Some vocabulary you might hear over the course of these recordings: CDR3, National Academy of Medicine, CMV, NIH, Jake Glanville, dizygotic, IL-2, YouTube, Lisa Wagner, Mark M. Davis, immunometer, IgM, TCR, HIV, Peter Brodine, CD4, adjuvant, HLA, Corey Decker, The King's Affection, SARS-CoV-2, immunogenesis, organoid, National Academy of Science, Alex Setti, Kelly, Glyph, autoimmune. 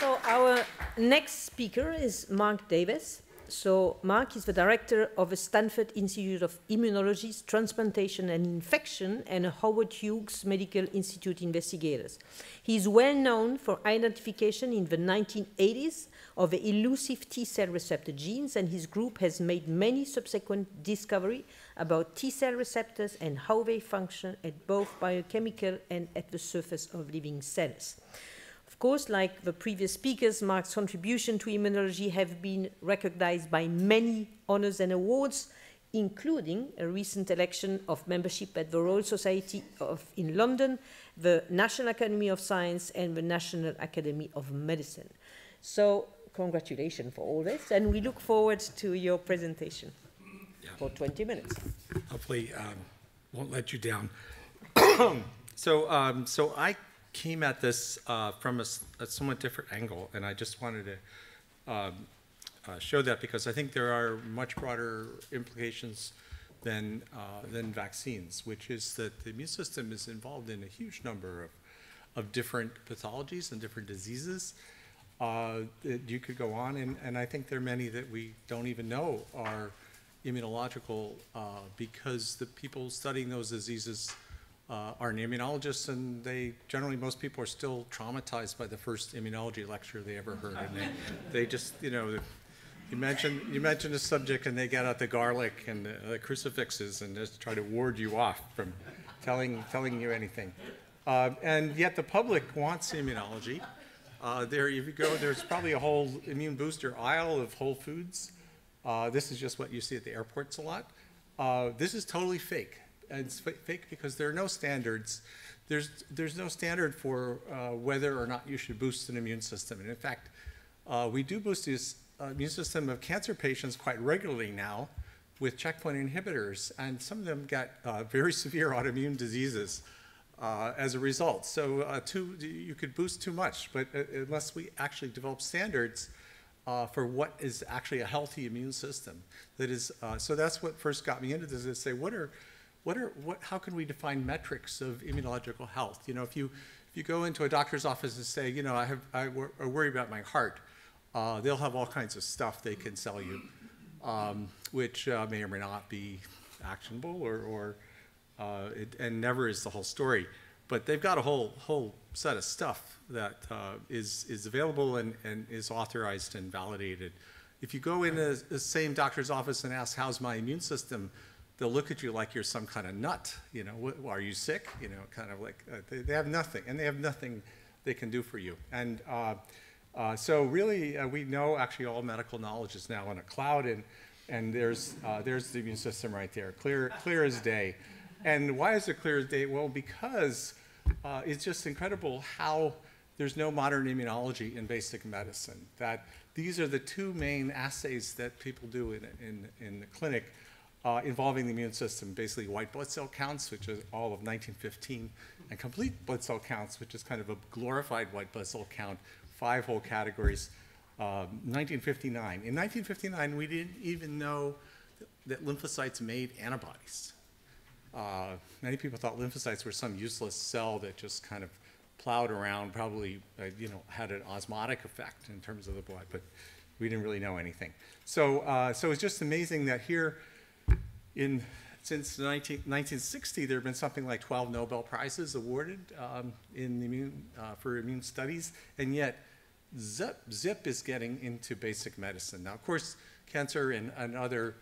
So our next speaker is Mark Davis. So Mark is the director of the Stanford Institute of Immunology, Transplantation and Infection, and Howard Hughes Medical Institute investigators. He is well known for identification in the 1980s of the elusive T-cell receptor genes, and his group has made many subsequent discoveries about T-cell receptors and how they function at both biochemical and at the surface of living cells. Of course, like the previous speakers, Mark's contribution to immunology have been recognized by many honors and awards, including a recent election of membership at the Royal Society in London, the National Academy of Science, and the National Academy of Medicine. So congratulations for all this, and we look forward to your presentation for 20 minutes. Hopefully, won't let you down. So I came at this from a somewhat different angle, and I just wanted to show that because I think there are much broader implications than vaccines, which is that the immune system is involved in a huge number of different pathologies and different diseases that you could go on, and I think there are many that we don't even know are immunological because the people studying those diseases are an immunologist, and they generally, most people are still traumatized by the first immunology lecture they ever heard. And they just, you know, you mention a subject and they get out the garlic and the crucifixes and just try to ward you off from telling you anything. And yet the public wants immunology. There you go, there's probably a whole immune booster aisle of Whole Foods. This is just what you see at the airports a lot. This is totally fake. And it's fake because there are no standards. There's no standard for whether or not you should boost an immune system. And in fact, we do boost the immune system of cancer patients quite regularly now with checkpoint inhibitors. And some of them get very severe autoimmune diseases as a result. So you could boost too much, but unless we actually develop standards for what is actually a healthy immune system. That is, so that's what first got me into this, is to say, how can we define metrics of immunological health? You know, if you go into a doctor's office and say, you know, I worry about my heart, they'll have all kinds of stuff they can sell you, which may or may not be actionable, and never is the whole story. But they've got a whole set of stuff that is available and is authorized and validated. If you go in the same doctor's office and ask, how's my immune system? They'll look at you like you're some kind of nut. You know, are you sick? You know, kind of like they have nothing, and they have nothing they can do for you. And so really, we know actually all medical knowledge is now in a cloud, and there's the immune system right there, clear as day. And why is it clear as day? Well, because it's just incredible how there's no modern immunology in basic medicine. That these are the two main assays that people do in the clinic. Involving the immune system, basically white blood cell counts, which is all of 1915, and complete blood cell counts, which is kind of a glorified white blood cell count, 5 whole categories, 1959. In 1959, we didn't even know that lymphocytes made antibodies. Many people thought lymphocytes were some useless cell that just kind of plowed around, probably you know, had an osmotic effect in terms of the blood, but we didn't really know anything. So, so it's just amazing that here, since 1960, there have been something like 12 Nobel Prizes awarded for immune studies, and yet zip is getting into basic medicine. Now, of course, cancer and other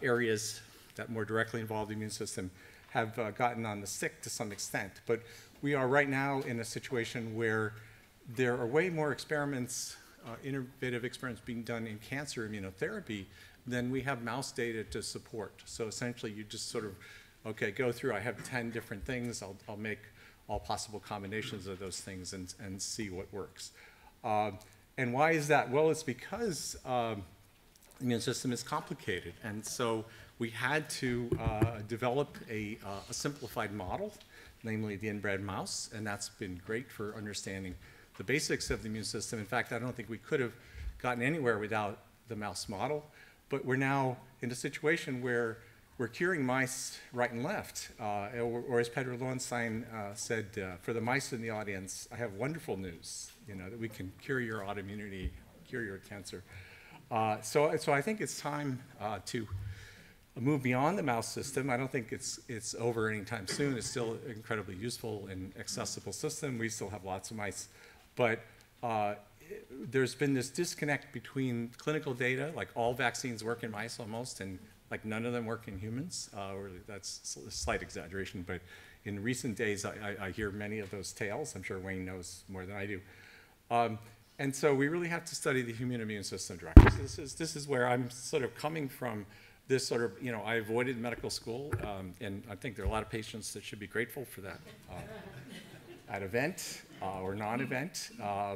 areas that more directly involve the immune system have gotten on the stick to some extent, but we are right now in a situation where there are way more experiments, innovative experiments being done in cancer immunotherapy then we have mouse data to support. So essentially you just sort of, okay, go through, I have 10 different things, I'll make all possible combinations of those things and see what works. And why is that? Well, it's because the immune system is complicated. And so we had to develop a simplified model, namely the inbred mouse, and that's been great for understanding the basics of the immune system. In fact, I don't think we could have gotten anywhere without the mouse model. But we're now in a situation where We're curing mice right and left, or as Pedro Lowenstein said, for the mice in the audience, I have wonderful news, you know, that we can cure your autoimmunity, cure your cancer. So I think it's time to move beyond the mouse system. I don't think it's over anytime soon. It's still an incredibly useful and accessible system. We still have lots of mice, but there's been this disconnect between clinical data, like all vaccines work in mice almost, and like none of them work in humans, or that's a slight exaggeration, but in recent days, I hear many of those tales. I'm sure Wayne knows more than I do. And so we really have to study the human immune system directly. So this is where I'm sort of coming from, this sort of, you know, I avoided medical school, and I think there are a lot of patients that should be grateful for that at event or non-event.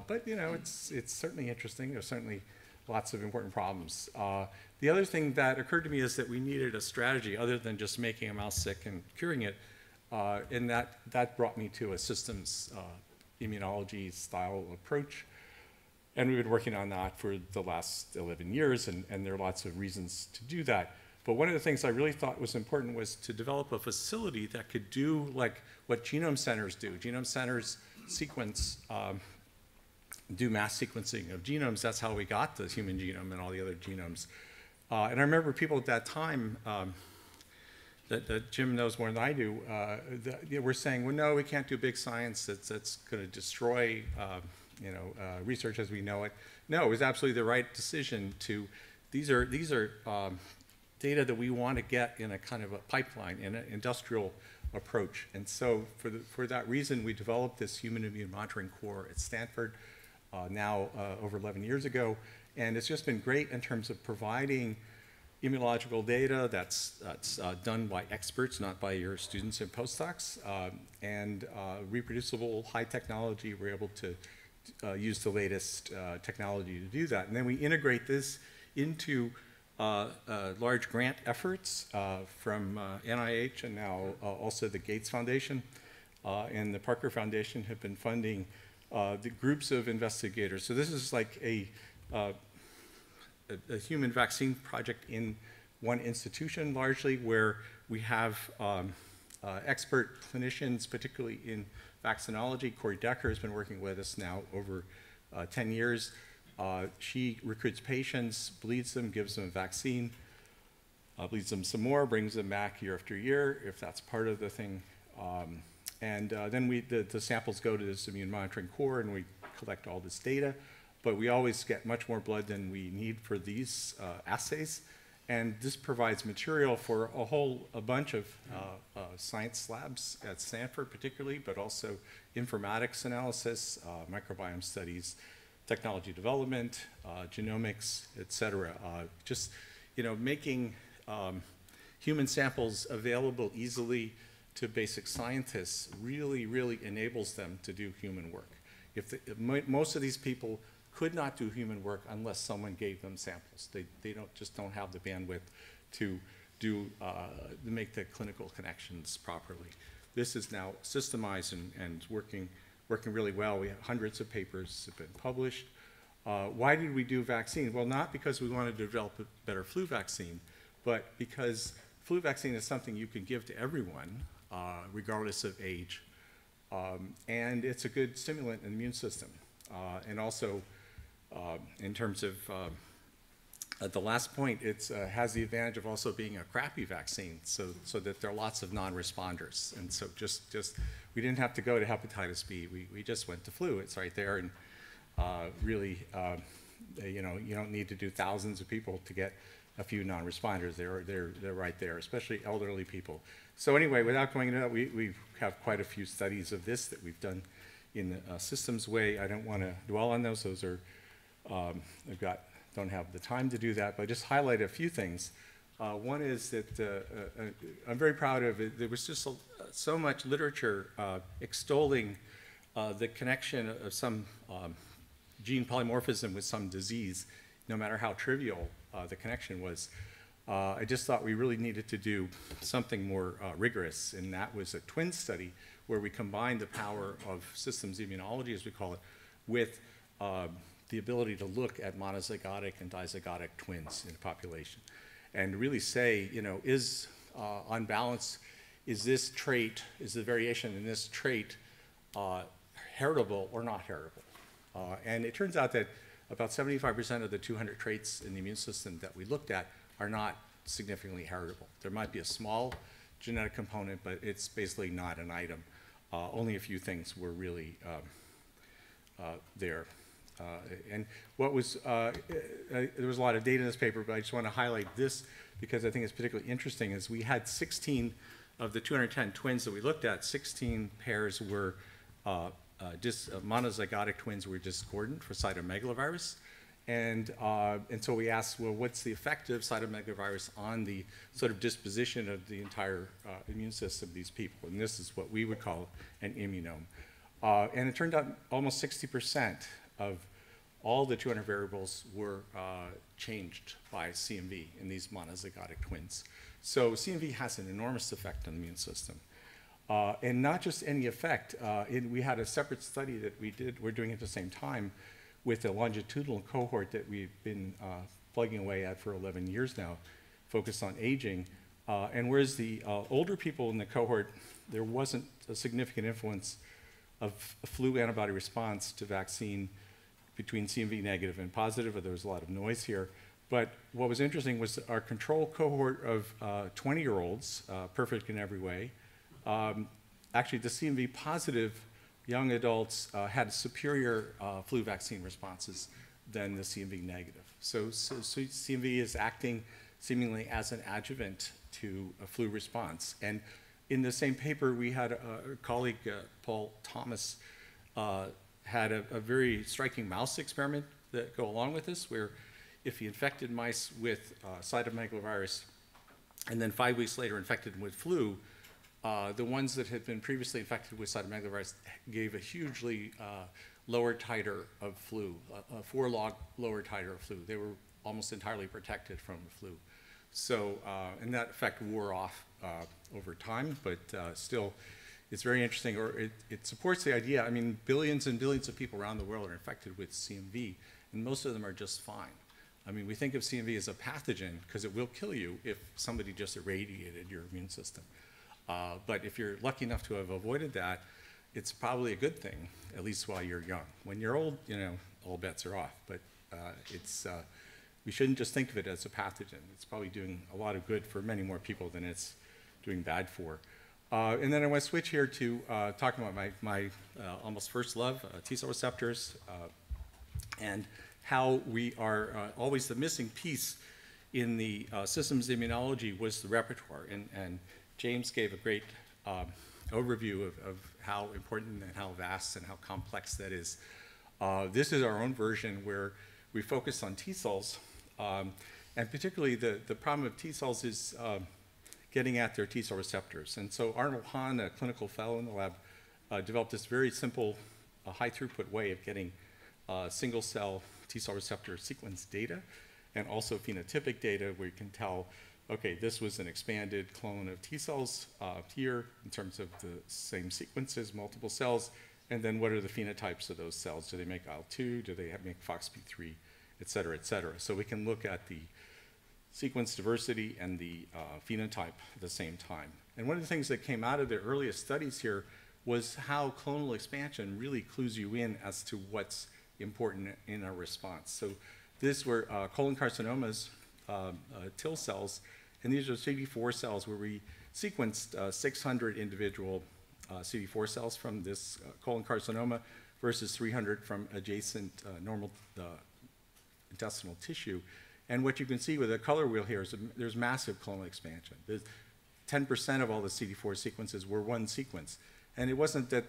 But, you know, it's certainly interesting. There's certainly lots of important problems. The other thing that occurred to me is that we needed a strategy other than just making a mouse sick and curing it, and that brought me to a systems immunology style approach, and we've been working on that for the last 11 years, and there are lots of reasons to do that. But one of the things I really thought was important was to develop a facility that could do like what genome centers do. Genome centers sequence, do mass sequencing of genomes. That's how we got the human genome and all the other genomes. And I remember people at that time, that Jim knows more than I do, you know, were saying, well, no, we can't do big science. That's going to destroy you know, research as we know it. No, it was absolutely the right decision to, these are data that we want to get in a kind of a pipeline, in an industrial approach. And so for that reason, we developed this human immune monitoring core at Stanford. Now over 11 years ago, and it's just been great in terms of providing immunological data that's done by experts, not by your students and postdocs, and reproducible high technology. We're able to use the latest technology to do that. And then we integrate this into large grant efforts from NIH and now also the Gates Foundation and the Parker Foundation have been funding the groups of investigators. So this is like a human vaccine project in one institution largely, where we have expert clinicians, particularly in vaccinology. Corey Decker has been working with us now over 10 years. She recruits patients, bleeds them, gives them a vaccine, bleeds them some more, brings them back year after year, if that's part of the thing. And then the samples go to this immune monitoring core, and we collect all this data. But we always get much more blood than we need for these assays. And this provides material for a bunch of science labs at Stanford particularly, but also informatics analysis, microbiome studies, technology development, genomics, et cetera. Just, you know, making human samples available easily to basic scientists really, really enables them to do human work. Most of these people could not do human work unless someone gave them samples. They just don't have the bandwidth to do to make the clinical connections properly. This is now systemized and working really well. We have hundreds of papers that have been published. Why did we do vaccine? Well, not because we wanted to develop a better flu vaccine, but because flu vaccine is something you can give to everyone, regardless of age, and it's a good stimulant in the immune system. And also, in terms of at the last point, it has the advantage of also being a crappy vaccine, so that there are lots of non-responders. And so just we didn't have to go to hepatitis B. We just went to flu. It's right there, and really, you know, you don't need to do thousands of people to get a few non-responders. They're right there, especially elderly people. So anyway, without going into that, we have quite a few studies of this that we've done in a systems way. I don't want to dwell on those. Those are, don't have the time to do that, but I just highlight a few things. One is that I'm very proud of it. There was just so much literature extolling the connection of some gene polymorphism with some disease, no matter how trivial the connection was. I just thought we really needed to do something more rigorous, and that was a twin study where we combined the power of systems immunology, as we call it, with the ability to look at monozygotic and dizygotic twins in the population and really say, you know, is on balance, is this trait, is the variation in this trait heritable or not heritable? And it turns out that about 75% of the 200 traits in the immune system that we looked at are not significantly heritable. There might be a small genetic component, but it's basically not an item. Only a few things were really there. And what was, there was a lot of data in this paper, but I just want to highlight this because I think it's particularly interesting, is we had 16 of the 210 twins that we looked at, 16 pairs were monozygotic twins were discordant for cytomegalovirus. And so we asked, well, what's the effect of cytomegalovirus on the sort of disposition of the entire immune system of these people? And this is what we would call an immunome. And it turned out almost 60% of all the 200 variables were changed by CMV in these monozygotic twins. So CMV has an enormous effect on the immune system. And not just any effect, we had a separate study that we did, we're doing at the same time, with a longitudinal cohort that we've been plugging away at for 11 years now, focused on aging. And whereas the older people in the cohort, there wasn't a significant influence of flu antibody response to vaccine between CMV negative and positive, there was a lot of noise here. But what was interesting was our control cohort of 20-year-olds, perfect in every way, actually the CMV positive young adults had superior flu vaccine responses than the CMV negative. So CMV is acting seemingly as an adjuvant to a flu response. And in the same paper, we had a colleague, Paul Thomas, had a very striking mouse experiment that go along with this, where if he infected mice with cytomegalovirus and then 5 weeks later infected them with flu, the ones that had been previously infected with cytomegalovirus gave a hugely lower titer of flu, a 4-log lower titer of flu. They were almost entirely protected from the flu. So, and that effect wore off over time, but still, it's very interesting, or it supports the idea. I mean, billions and billions of people around the world are infected with CMV, and most of them are just fine. I mean, we think of CMV as a pathogen because it will kill you if somebody just irradiated your immune system. But if you're lucky enough to have avoided that, it's probably a good thing, at least while you're young. When you're old, you know, all bets are off. But we shouldn't just think of it as a pathogen. It's probably doing a lot of good for many more people than it's doing bad for. And then I want to switch here to talking about my almost first love, T-cell receptors, and how we are always the missing piece in the systems immunology was the repertoire. And James gave a great overview of how important and how vast and how complex that is. This is our own version where we focus on T cells, and particularly the problem of T cells is getting at their T cell receptors. And so Arnold Han, a clinical fellow in the lab, developed this very simple, high throughput way of getting single cell T cell receptor sequence data and also phenotypic data where you can tell, okay, this was an expanded clone of T cells here in terms of the same sequences, multiple cells, and then what are the phenotypes of those cells? Do they make IL-2? Do they make FOXP3, et cetera, et cetera? So we can look at the sequence diversity and the phenotype at the same time. And one of the things that came out of the earliest studies here was how clonal expansion really clues you in as to what's important in a response. So these were colon carcinomas, TIL cells, and these are CD4 cells where we sequenced 600 individual CD4 cells from this colon carcinoma versus 300 from adjacent normal intestinal tissue. And what you can see with the color wheel here is there's massive clonal expansion. 10% of all the CD4 sequences were one sequence. And it wasn't that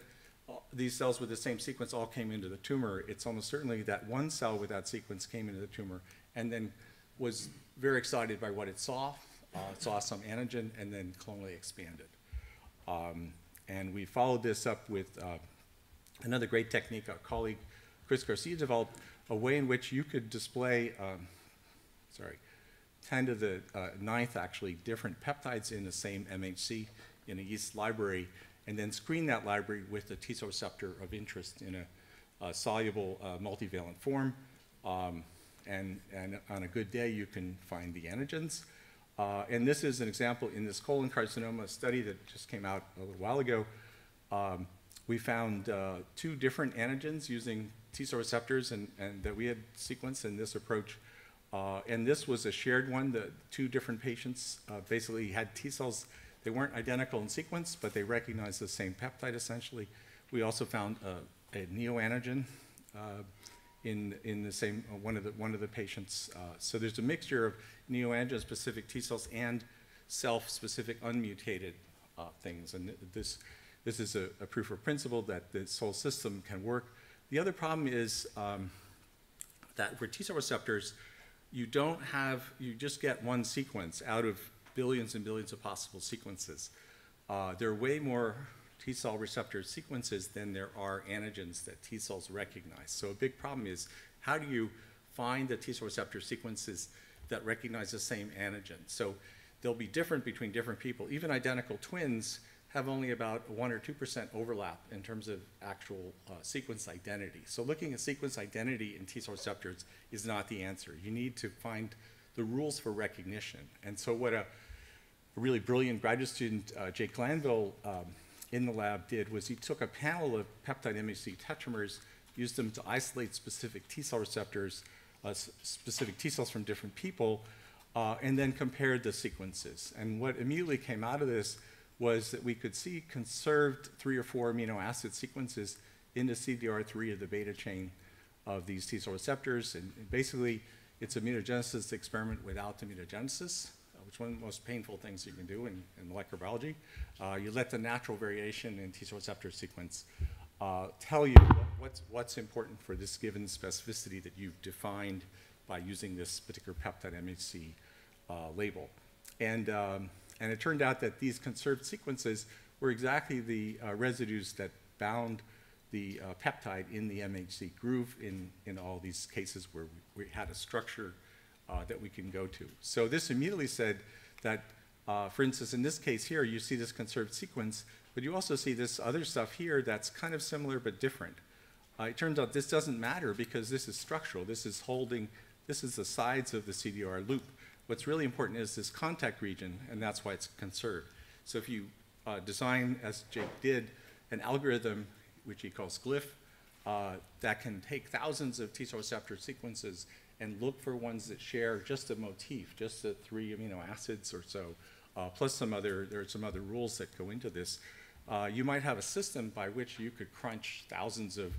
these cells with the same sequence all came into the tumor. It's almost certainly that one cell with that sequence came into the tumor and then was very excited by what it saw some antigen, and then clonally expanded. And we followed this up with another great technique. Our colleague, Chris Garcia, developed a way in which you could display, 10 to the ninth, actually, different peptides in the same MHC in a yeast library, and then screen that library with the T-cell receptor of interest in a soluble multivalent form. And on a good day, you can find the antigens. And this is an example in this colon carcinoma study that just came out a little while ago. We found two different antigens using T-cell receptors and that we had sequenced in this approach. And this was a shared one. The two different patients basically had T-cells. They weren't identical in sequence, but they recognized the same peptide essentially. We also found a neoantigen in the same one of the patients. So there's a mixture of neoantigen-specific T-cells and self-specific unmutated things. And this is a proof of principle that this whole system can work. The other problem is that for T-cell receptors, you just get one sequence out of billions and billions of possible sequences. There are way more T-cell receptor sequences than there are antigens that T-cells recognize. So a big problem is, how do you find the T-cell receptor sequences that recognize the same antigen? So they'll be different between different people. Even identical twins have only about 1 or 2% overlap in terms of actual sequence identity. So looking at sequence identity in T-cell receptors is not the answer. You need to find the rules for recognition. And so what a really brilliant graduate student, Jake Glanville, in the lab did was he took a panel of peptide MHC tetramers, used them to isolate specific T-cell receptors, specific T-cells from different people, and then compared the sequences. And what immediately came out of this was that we could see conserved 3 or 4 amino acid sequences in the CDR3 of the beta chain of these T-cell receptors. And basically, it's immunogenesis experiment without immunogenesis, which is one of the most painful things you can do in molecular biology. You let the natural variation in T-cell receptor sequence tell you what's important for this given specificity that you've defined by using this particular peptide MHC label. And it turned out that these conserved sequences were exactly the residues that bound the peptide in the MHC groove in all these cases where we had a structure that we can go to. So this immediately said that, for instance, in this case here, you see this conserved sequence, but you also see this other stuff here that's kind of similar but different. It turns out this doesn't matter because this is structural. This is the sides of the CDR loop. What's really important is this contact region, and that's why it's conserved. So if you design, as Jake did, an algorithm, which he calls Glyph, that can take thousands of T-cell receptor sequences and look for ones that share just a motif, just the 3 amino acids or so, plus there are some other rules that go into this. You might have a system by which you could crunch thousands of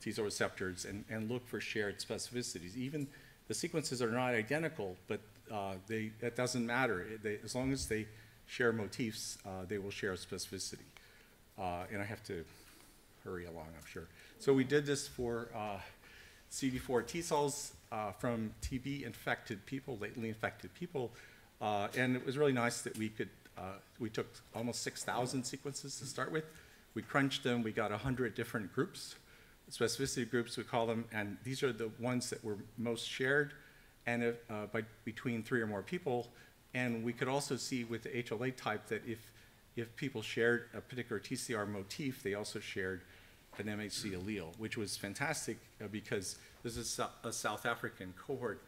T-cell receptors and look for shared specificities. Even the sequences are not identical, but that doesn't matter. As long as they share motifs, they will share specificity. And I have to hurry along, I'm sure. So we did this for CD4 T cells from TB-infected people, latently infected people. And it was really nice that we could, we took almost 6,000 sequences to start with. We crunched them. We got 100 different groups, specificity groups we call them. And these are the ones that were most shared and if, between 3 or more people. And we could also see with the HLA type that if people shared a particular TCR motif, they also shared an MHC allele, which was fantastic because this is a South African cohort,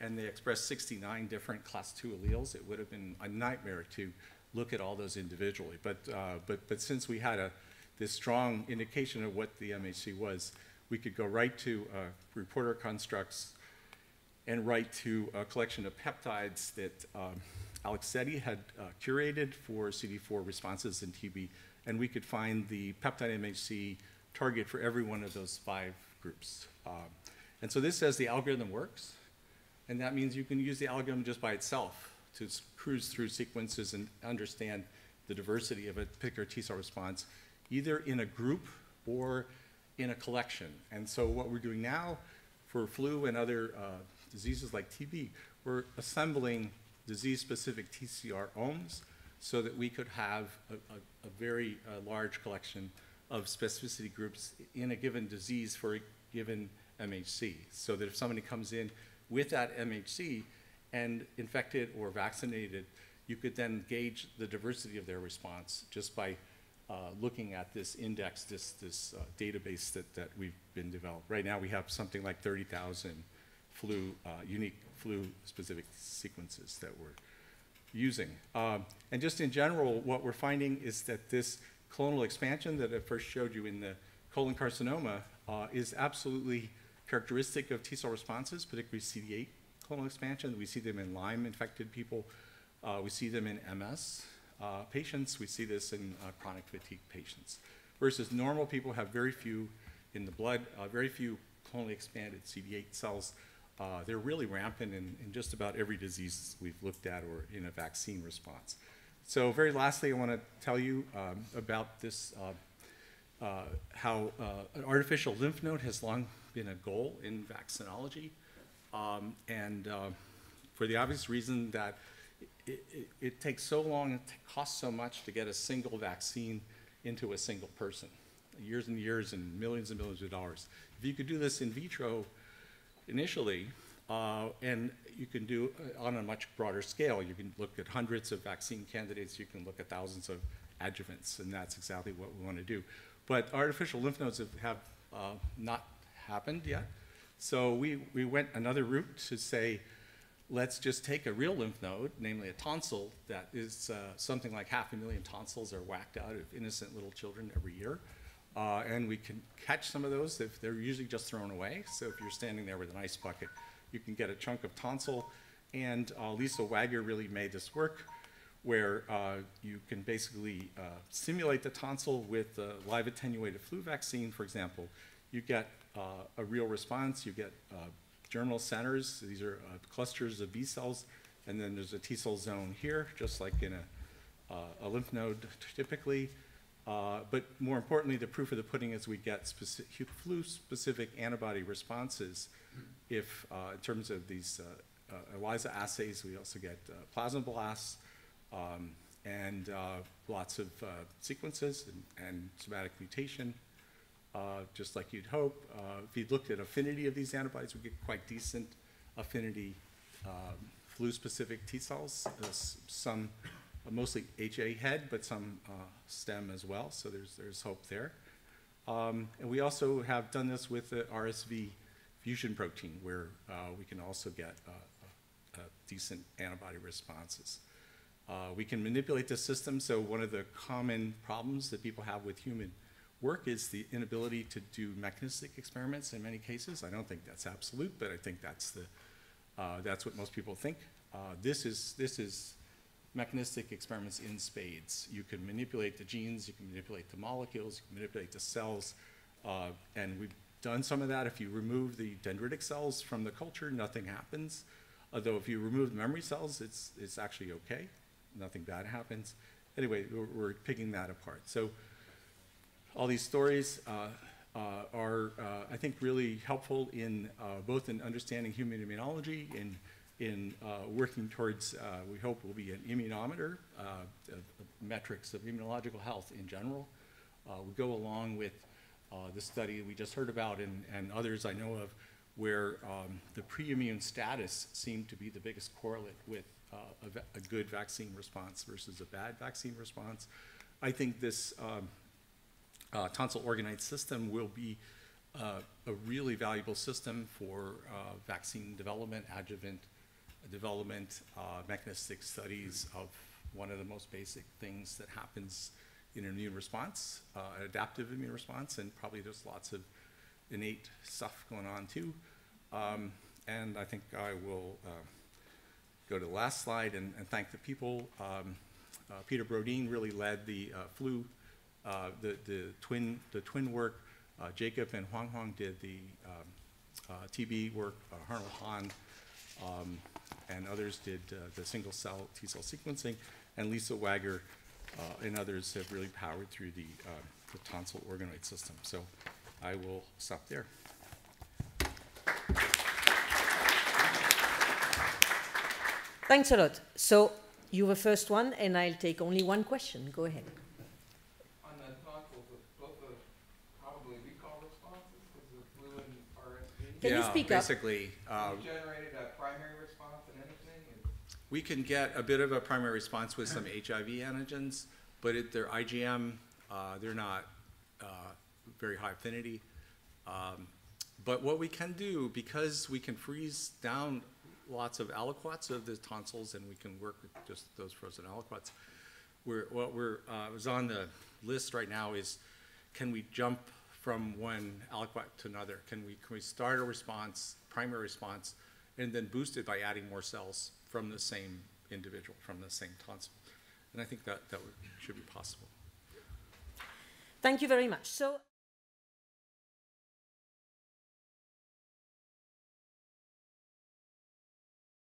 and they expressed 69 different class 2 alleles. It would have been a nightmare to look at all those individually. But since we had this strong indication of what the MHC was, we could go right to reporter constructs and write to a collection of peptides that Alex Setti had curated for CD4 responses in TB, and we could find the peptide MHC target for every one of those 5 groups. And so this says the algorithm works, and that means you can use the algorithm just by itself to cruise through sequences and understand the diversity of a particular T-cell response, either in a group or in a collection. And so what we're doing now for flu and other diseases like TB, we're assembling disease-specific TCR ohms so that we could have a very large collection of specificity groups in a given disease for a given MHC, so that if somebody comes in with that MHC and infected or vaccinated, you could then gauge the diversity of their response just by looking at this index, this database that we've been developed. Right now we have something like 30,000 unique flu-specific sequences that were using. And just in general, what we're finding is that this clonal expansion that I first showed you in the colon carcinoma is absolutely characteristic of T cell responses, particularly CD8 clonal expansion. We see them in Lyme-infected people. We see them in MS patients. We see this in chronic fatigue patients. Versus normal people have very few in the blood, very few clonally expanded CD8 cells. They're really rampant in just about every disease we've looked at or in a vaccine response. So very lastly, I want to tell you about this, how an artificial lymph node has long been a goal in vaccinology. For the obvious reason that it takes so long, it costs so much to get a single vaccine into a single person, years and years and millions of dollars. If you could do this in vitro initially, and you can do on a much broader scale, you can look at hundreds of vaccine candidates, you can look at thousands of adjuvants, and that's exactly what we want to do. But artificial lymph nodes have not happened yet. So we went another route to say, let's just take a real lymph node, namely a tonsil, that is something like 500,000 tonsils are whacked out of innocent little children every year. And we can catch some of those. If they're usually just thrown away. So if you're standing there with an ice bucket, you can get a chunk of tonsil. And Lisa Wagner really made this work where you can basically simulate the tonsil with a live attenuated flu vaccine, for example. You get a real response. You get germinal centers. These are clusters of B cells. And then there's a T cell zone here, just like in a lymph node typically. But more importantly, the proof of the pudding is we get specific, flu-specific antibody responses. If, in terms of these ELISA assays, we also get plasmablasts and lots of sequences and somatic mutation. Just like you'd hope. If you looked at affinity of these antibodies, we get quite decent affinity flu-specific T cells, some mostly HA head, but some stem as well, so there's hope there. And we also have done this with the RSV fusion protein, where we can also get decent antibody responses. We can manipulate the system, so one of the common problems that people have with human work is the inability to do mechanistic experiments in many cases. I don't think that's absolute, but I think that's what most people think. This is mechanistic experiments in spades. You can manipulate the genes, you can manipulate the molecules, you can manipulate the cells, and we've done some of that. If you remove the dendritic cells from the culture, nothing happens. Although if you remove the memory cells, it's actually okay. Nothing bad happens. Anyway, we're picking that apart. So, all these stories are, I think, really helpful in both in understanding human immunology, in working towards, we hope will be an immunometer, metrics of immunological health in general. We go along with the study we just heard about and others I know of, where the pre-immune status seemed to be the biggest correlate with a good vaccine response versus a bad vaccine response. I think this tonsil organoid system will be a really valuable system for vaccine development, adjuvant development, mechanistic studies of one of the most basic things that happens in an immune response, an adaptive immune response, and probably there's lots of innate stuff going on too. And I think I will go to the last slide and thank the people. Peter Brodine really led the flu. The twin work, Jacob and Huang did the TB work, Arnold Han and others did the single cell T cell sequencing, and Lisa Wagner and others have really powered through the tonsil organoid system. So I will stop there. Thanks a lot. So you were first one, and I'll take only one question. Go ahead. Can you speak basically, up? You generated a primary response in anything? We can get a bit of a primary response with some HIV antigens, but they're IgM. They're not very high affinity. But what we can do, because we can freeze down lots of aliquots of the tonsils, and we can work with just those frozen aliquots. What is on the list right now is, can we jump from one aliquot to another? Can we start a response, primary response, and then boost it by adding more cells from the same individual, from the same tonsil? And I think that should be possible. Thank you very much. So